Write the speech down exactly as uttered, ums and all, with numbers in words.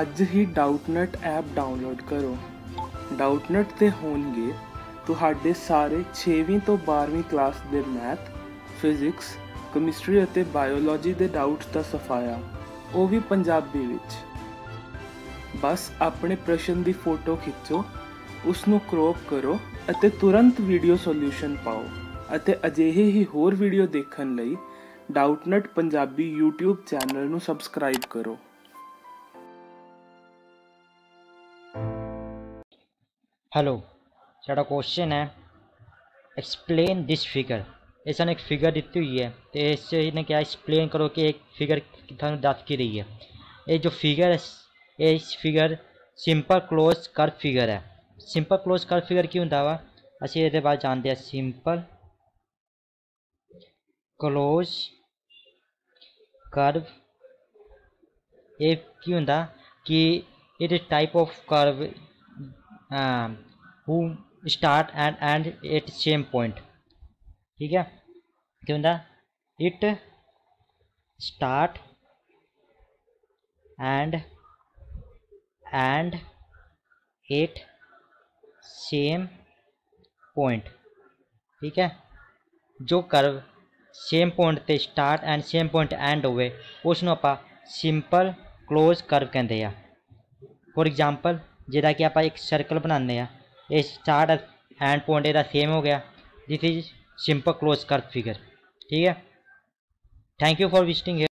ਅੱਜ ਹੀ Doubtnut app download ਕਰੋ। ਡਾਊਟਨਟ ਤੇ ਹੋਣਗੇ ਤੁਹਾਡੇ ਸਾਰੇ ਛੇਵੀਂ ਤੋਂ ਬਾਰ੍ਹਵੀਂ ਕਲਾਸ ਦੇ ਮੈਥ, ਫਿਜ਼ਿਕਸ, ਕੈਮਿਸਟਰੀ ਅਤੇ ਬਾਇਓਲੋਜੀ ਦੇ ਡਾਊਟਸ ਦਾ ਸਫਾਇਆ, ਉਹ ਵੀ ਪੰਜਾਬੀ ਵਿੱਚ। ਬਸ ਆਪਣੇ ਪ੍ਰਸ਼ਨ ਦੀ ਫੋਟੋ ਖਿੱਚੋ, ਉਸ ਨੂੰ क्रॉप करो ਅਤੇ ਤੁਰੰਤ ਵੀਡੀਓ ਸੋਲਿਊਸ਼ਨ ਪਾਓ। ਅਤੇ ਅਜਿਹੇ ਹੀ ਹੋਰ ਵੀਡੀਓ ਦੇਖਣ ਲਈ ਡਾਊਟਨਟ ਪੰਜਾਬੀ YouTube ਚੈਨਲ ਨੂੰ ਸਬਸਕ੍ਰਾਈਬ ਕਰੋ। हेलो, साडा क्वेश्चन है एक्सप्लेन दिस फिगर। इस एक फिगर दिती हुई है तो इस ने क्या एक्सप्लेन करो कि एक फिगर थानू दस की रही है। ये जो फिगर है इस figure simple close curve figure है। सिंपल क्लोज कर्व फिगर की होंदा वा असीं इहदे बारे जानते हैं। सिंपल क्लोज कर्व ये की होंदा कि it is type of curve who start and end at same point. ठीक है, क्यों होंदा it start and end at same point. ठीक है, जो कर्व सेम पॉइंट ते start and same point end होवे उसनूं आपां सिंपल क्लोज कर्व कहंदे आ। फॉर एग्जाम्पल जिदा कि आप एक सर्कल बनाने हैं, ये स्टार्ट एंड पॉइंट एदा सेम हो गया। This is simple close curve figure. ठीक है, थैंक यू फॉर विजिटिंग।